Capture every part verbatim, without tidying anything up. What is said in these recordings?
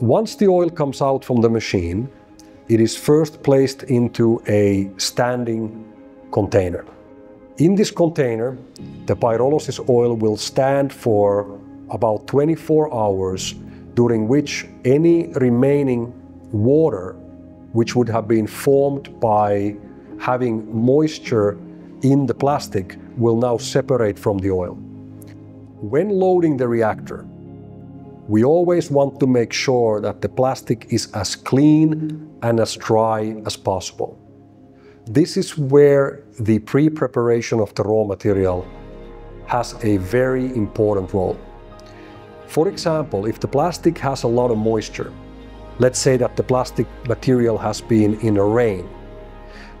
Once the oil comes out from the machine, it is first placed into a standing container. In this container, the pyrolysis oil will stand for about twenty-four hours, during which any remaining water, which would have been formed by having moisture in the plastic, will now separate from the oil. When loading the reactor, we always want to make sure that the plastic is as clean and as dry as possible. This is where the pre-preparation of the raw material has a very important role. For example, if the plastic has a lot of moisture, let's say that the plastic material has been in a rain,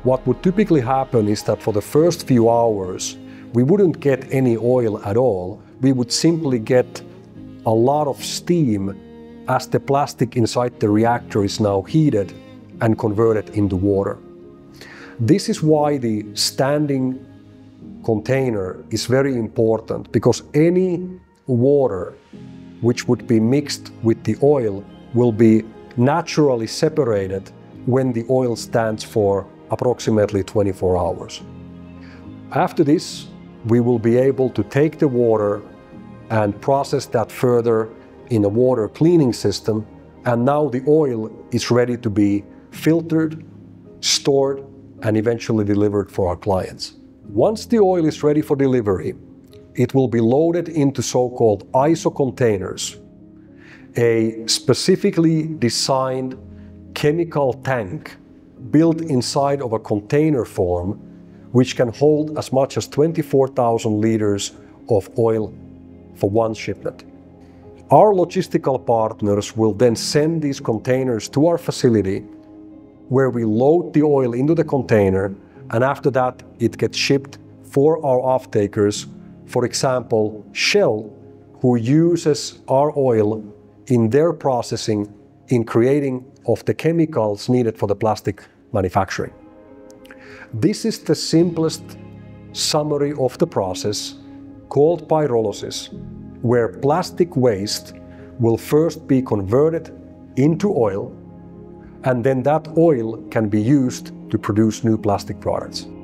what would typically happen is that for the first few hours, we wouldn't get any oil at all. We would simply get a lot of steam as the plastic inside the reactor is now heated and converted into water. This is why the standing container is very important, because any water which would be mixed with the oil will be naturally separated when the oil stands for approximately twenty-four hours. After this, we will be able to take the water and process that further in a water cleaning system, and now the oil is ready to be filtered, stored, and eventually delivered for our clients. Once the oil is ready for delivery, it will be loaded into so-called I S O containers, a specifically designed chemical tank built inside of a container form, which can hold as much as twenty-four thousand liters of oil for one shipment. Our logistical partners will then send these containers to our facility, where we load the oil into the container, and after that it gets shipped for our off-takers, for example Shell, who uses our oil in their processing in creating of the chemicals needed for the plastic manufacturing. This is the simplest summary of the process, called pyrolysis, where plastic waste will first be converted into oil, and then that oil can be used to produce new plastic products.